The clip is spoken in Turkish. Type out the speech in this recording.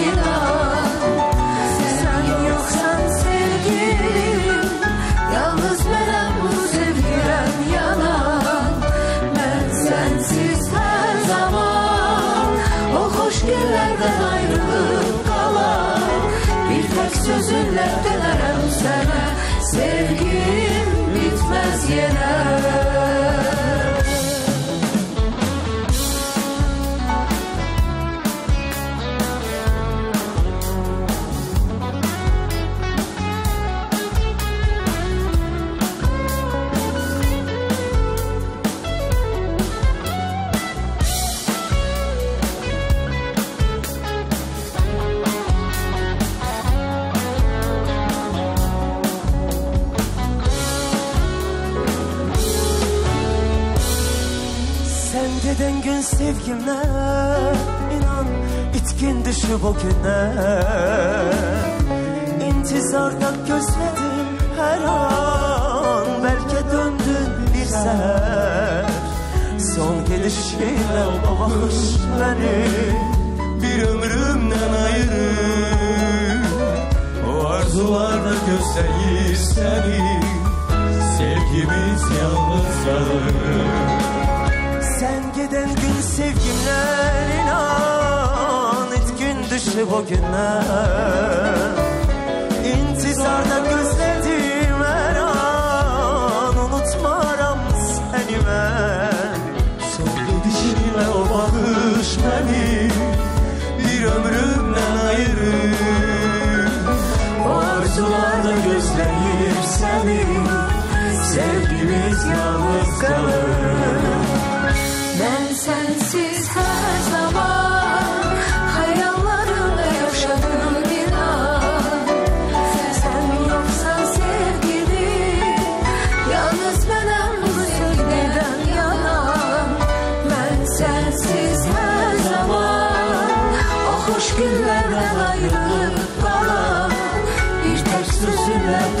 inan, sen yoksan sevgilim, yalnız benim bu sevgilim yalan. Ben sensiz her zaman o hoş günlerden ayrılıp kalan. Bir tek sözünle dönerim sana, sevgim bitmez yine. Giden gün sevgimle inan itkin düşüp o güne. İntizarda gözledim her an, belki döndün bir seher. Son gelişinle o bakış beni bir ömrümden ayırır. O arzularda gözleyir seni, sevgimiz yalnız kalır. Sen giden gün sevgimler inan etkin düşüp o günler. İntizarda gözledim her an, unutmaram seni ben. Son gidişinle o bakış beni bir ömrümden ayırır. O arzularda gözleyip seni, sevgimiz yalnız kalır. Ben sensiz her zaman hayallarımla yaşadım inan. Sen yoksan sevgilim, yalnız benim bu sevgiden yalan. Ben sensiz her zaman o hoş günlerden ayrılıp kalan. Bir tek sözünle